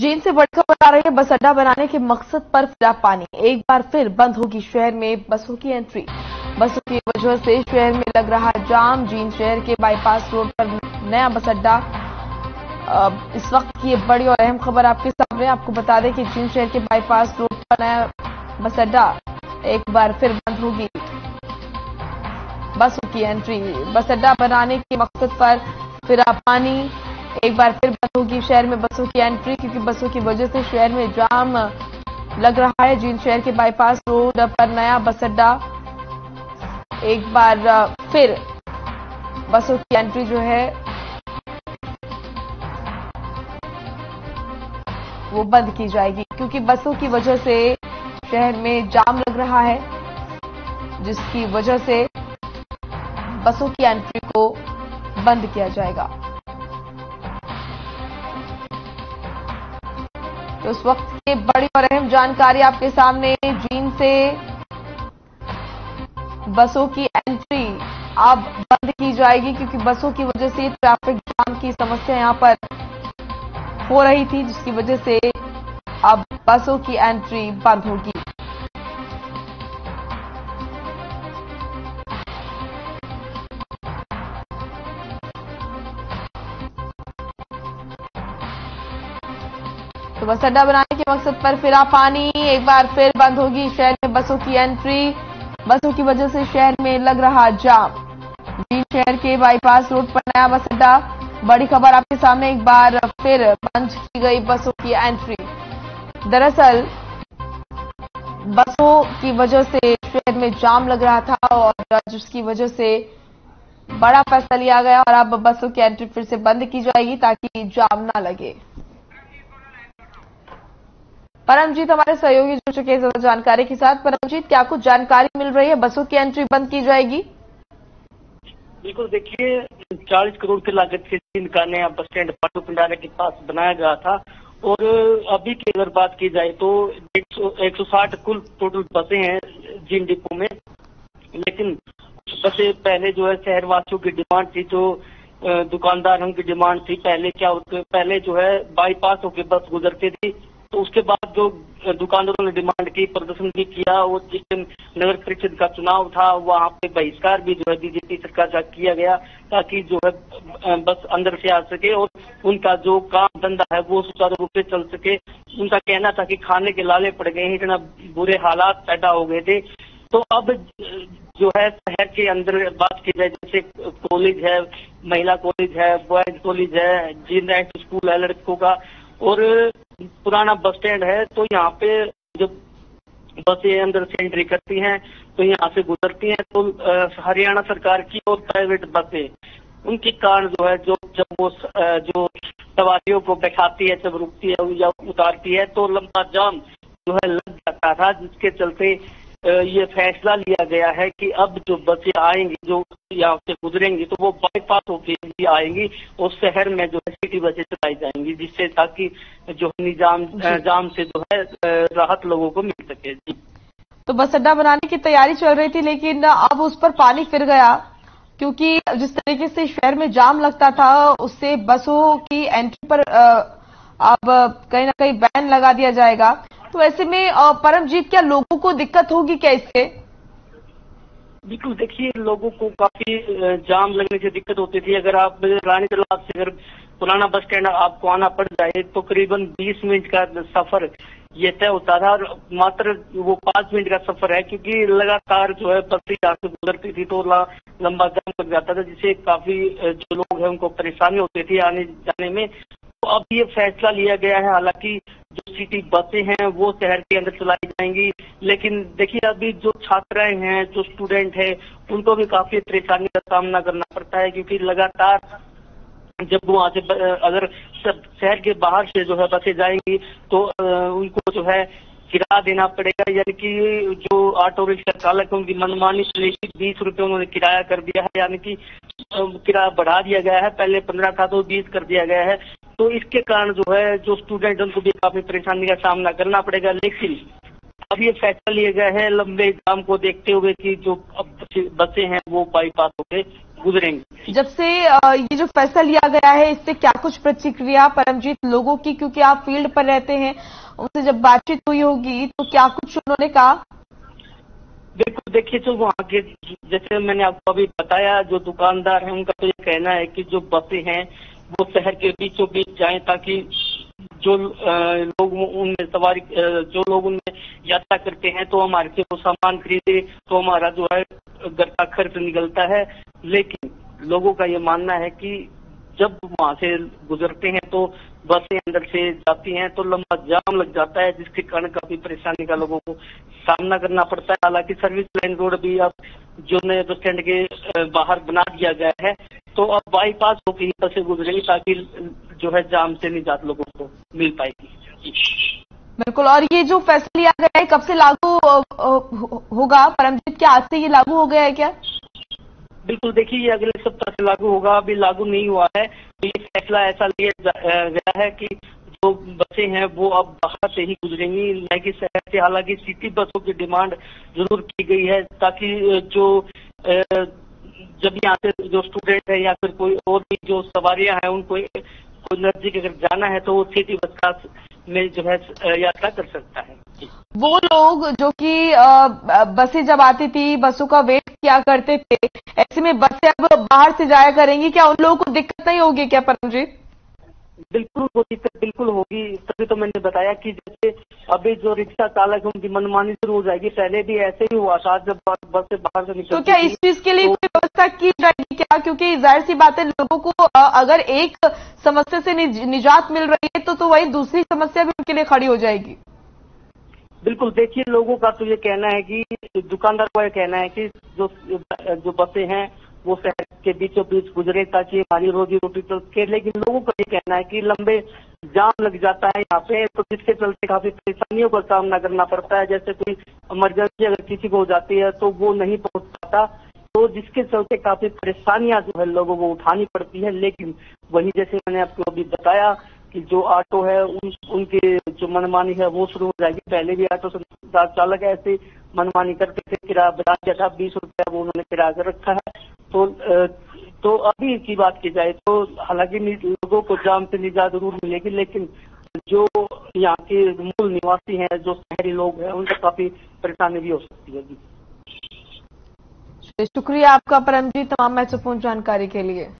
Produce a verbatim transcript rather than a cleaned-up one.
जींद से बड़ी खबर आ रही है। बस अड्डा बनाने के मकसद पर फिरा पानी, एक बार फिर बंद होगी शहर में बसों की एंट्री। बसों की वजह से शहर में लग रहा जाम। जींद शहर के बाईपास रोड पर नया बस अड्डा। इस वक्त की ये बड़ी और अहम खबर आपके सामने। आपको बता दें कि जींद शहर के बाईपास रोड पर नया बस अड्डा एक बार फिर बंद होगी बसों की एंट्री। बस अड्डा बनाने के मकसद पर फिरा पानी, एक बार फिर बंद होगी शहर में बसों की एंट्री, क्योंकि बसों की वजह से शहर में जाम लग रहा है। जींद शहर के बाईपास रोड पर नया बस अड्डा एक बार फिर बसों की एंट्री जो है वो बंद की जाएगी, क्योंकि बसों की वजह से शहर में जाम लग रहा है, जिसकी वजह से बसों की एंट्री को बंद किया जाएगा। तो इस वक्त की बड़ी और अहम जानकारी आपके सामने। जींद से बसों की एंट्री अब बंद की जाएगी, क्योंकि बसों की वजह से ट्रैफिक जाम की समस्या यहां पर हो रही थी, जिसकी वजह से अब बसों की एंट्री बंद होगी। तो बस अड्डा बनाने के मकसद पर फिरा पानी, एक बार फिर बंद होगी शहर में बसों की एंट्री। बसों की वजह से शहर में लग रहा जाम। जींद शहर के बाईपास रोड पर नया बस अड्डा, बड़ी खबर आपके सामने। एक बार फिर बंद की गई बसों की एंट्री। दरअसल बसों की वजह से शहर में जाम लग रहा था, और जिसकी वजह से बड़ा फैसला लिया गया और अब बसों की एंट्री फिर से बंद की जाएगी ताकि जाम ना लगे। परमजीत हमारे सहयोगी जुड़ चुके हैं ज्यादा जानकारी के साथ। परमजीत, क्या कुछ जानकारी मिल रही है? बसों की एंट्री बंद की जाएगी? बिल्कुल, देखिए चालीस करोड़ की लागत से जींद का नया बस स्टैंड पाटू पिंडारा के पास बनाया गया था, और अभी की अगर बात की जाए तो एक सौ साठ कुल टोटल बसें हैं जींद डिपो में। लेकिन बसें पहले जो है शहरवासियों की डिमांड थी, जो दुकानदारों की डिमांड थी, पहले क्या पहले जो है बाईपास होकर बस गुजरती थी, तो उसके बाद जो दुकानदारों ने डिमांड की, प्रदर्शन भी किया, और जिस दिन नगर परिषद का चुनाव था वहां पे बहिष्कार भी जो है बीजेपी सरकार का किया गया, ताकि जो है बस अंदर से आ सके और उनका जो काम धंधा है वो सुचारू रूप से चल सके। उनका कहना था कि खाने के लाले पड़ गए हैं, इतना बुरे हालात पैदा हो गए थे। तो अब जो है शहर के अंदर बात की जाए, जैसे कॉलेज है, महिला कॉलेज है, बॉयज कॉलेज है, जींद एंड स्कूल है लड़कों का, और पुराना बस स्टैंड है, तो यहाँ पे जब बसें अंदर से एंट्री करती हैं तो यहाँ से गुजरती हैं, तो हरियाणा सरकार की और प्राइवेट बसें उनके कारण जो है जो जब वो जो सवारियों को बैठाती है, जब रुकती है या उतारती है, तो लंबा जाम जो है लग जाता था, जिसके चलते ये फैसला लिया गया है कि अब जो बसें आएंगी, जो यहाँ से गुजरेंगी, तो वो बाईपास होकर भी आएंगी और शहर में जो है सिटी बसें चलाई जाएंगी, जिससे ताकि जो निजाम जाम से जो है राहत लोगों को मिल सके। जी, तो बस अड्डा बनाने की तैयारी चल रही थी, लेकिन अब उस पर पानी फिर गया, क्योंकि जिस तरीके से शहर में जाम लगता था उससे बसों की एंट्री पर अब कहीं ना कहीं बैन लगा दिया जाएगा। तो ऐसे में परमजीत, क्या लोगों को दिक्कत होगी क्या इससे? बिल्कुल, देखिए लोगों को काफी जाम लगने से दिक्कत होती थी। अगर आप रानी तालाब से अगर पुराना बस स्टैंड आपको आना पड़ जाए तो करीबन बीस मिनट का सफर ये तय होता था, और मात्र वो पाँच मिनट का सफर है, क्योंकि लगातार जो है बसें यहाँ से गुजरती थी तो लंबा जाम लग जाता था, जिससे काफी जो लोग हैं उनको परेशानी होती थी आने जाने में। तो अब ये फैसला लिया गया है, हालांकि जो सिटी बसें हैं वो शहर के अंदर चलाई जाएंगी, लेकिन देखिए अभी जो छात्राएं हैं, जो स्टूडेंट हैं, उनको भी काफी परेशानी का सामना करना पड़ता है, क्योंकि लगातार जब वो आज अगर शहर के बाहर से जो है बसें जाएंगी तो उनको जो है किराया देना पड़ेगा, यानी कि जो ऑटो रिक्शा चालक उनकी मनमानी से बीस रुपये उन्होंने किराया कर दिया है, यानी कि किराया बढ़ा दिया गया है, पहले पंद्रह था तो बीस कर दिया गया है। तो इसके कारण जो है जो स्टूडेंट उनको भी काफी परेशानी का सामना करना पड़ेगा। लेकिन अब ये फैसला लिया गया है लंबे जाम को देखते हुए कि जो अब बसें हैं वो बाईपास होकर गुजरेंगे। जब से ये जो फैसला लिया गया है इससे क्या कुछ प्रतिक्रिया परमजीत लोगों की, क्योंकि आप फील्ड पर रहते हैं, उनसे जब बातचीत हुई होगी तो क्या कुछ उन्होंने कहा? बिल्कुल, देखिए तो वहाँ के जैसे मैंने आपको अभी बताया जो दुकानदार हैं उनका तो ये कहना है कि जो बसें हैं वो शहर के बीचों बीच जाएं ताकि जो लोग उनमें सवारी जो लोग उनमें यात्रा करते हैं तो हमारे से वो सामान खरीदे तो हमारा जो है घर का खर्च निकलता है। लेकिन लोगों का ये मानना है कि जब वहाँ से गुजरते हैं तो बसें अंदर से जाती हैं तो लंबा जाम लग जाता है, जिसके कारण काफी परेशानी का लोगों को सामना करना पड़ता है। हालांकि सर्विस लाइन रोड भी अब जो नए बस स्टैंड के बाहर बना दिया गया है तो अब बाईपास होकर ही बसें गुजरेगी ताकि जो है जाम से निजात लोगों को मिल पाएगी। बिल्कुल, और ये जो फैसला लिया गया है कब से लागू होगा परमजीत, क्या आज से ये लागू हो गया है क्या? बिल्कुल, देखिए ये अगले सप्ताह से लागू होगा, अभी लागू नहीं हुआ है। तो ये फैसला ऐसा लिया गया है कि जो बसें हैं वो अब बाहर से ही गुजरेंगी, न कि शहर से। हालांकि सिटी बसों की डिमांड जरूर की गई है ताकि जो जब यहाँ से जो स्टूडेंट है या फिर कोई और भी जो सवारियां हैं उनको कोई नजदीक अगर जाना है तो वो सिटी बस का में जो है यात्रा कर सकता है। वो लोग जो कि बसें जब आती थी बसों का वेट किया करते थे, ऐसे में बसें अब बाहर से जाया करेंगी, क्या उन लोगों को दिक्कत नहीं होगी क्या परमजीत? बिल्कुल वो दिक्कत बिल्कुल होगी, तभी तो मैंने बताया कि जैसे अभी जो रिक्शा चालक उनकी मनमानी शुरू हो जाएगी। पहले भी ऐसे ही हुआ था जब बस से बाहर से निकल। तो क्या इस चीज के लिए कोई व्यवस्था की जाएगी क्या, क्योंकि जाहिर सी बात है लोगों को अगर एक समस्या से निजात मिल रही है तो, तो वही दूसरी समस्या भी उनके लिए खड़ी हो जाएगी। बिल्कुल, देखिए लोगों का तो ये कहना है कि दुकानदार का ये कहना है कि जो जो बसें हैं वो शहर के बीचों बीच गुजरे ताकि हमारी रोजी रोटी चल सके। लेकिन लोगों का ये कहना है कि लंबे जाम लग जाता है यहाँ पे, तो जिसके चलते काफी परेशानियों का सामना करना पड़ता है। जैसे कोई इमरजेंसी अगर किसी को हो जाती है तो वो नहीं पहुंच पाता, तो जिसके चलते काफी परेशानियां जो है लोगों को उठानी पड़ती है। लेकिन वही जैसे मैंने आपको अभी बताया कि जो ऑटो है उन, उनके जो मनमानी है वो शुरू हो जाएगी। पहले भी ऑटो चालक ऐसे मनमानी करते थे, किराया बढ़ा दिया था, बीस रुपया वो उन्होंने किराया कर रखा है। तो तो अभी की बात की जाए तो हालांकि लोगों को जाम से निजात जरूर मिलेगी, लेकिन जो यहाँ के मूल निवासी हैं जो शहरी लोग हैं उनको काफी परेशानी भी हो सकती है। जी शुक्रिया आपका परमजीत तमाम महत्वपूर्ण जानकारी के लिए।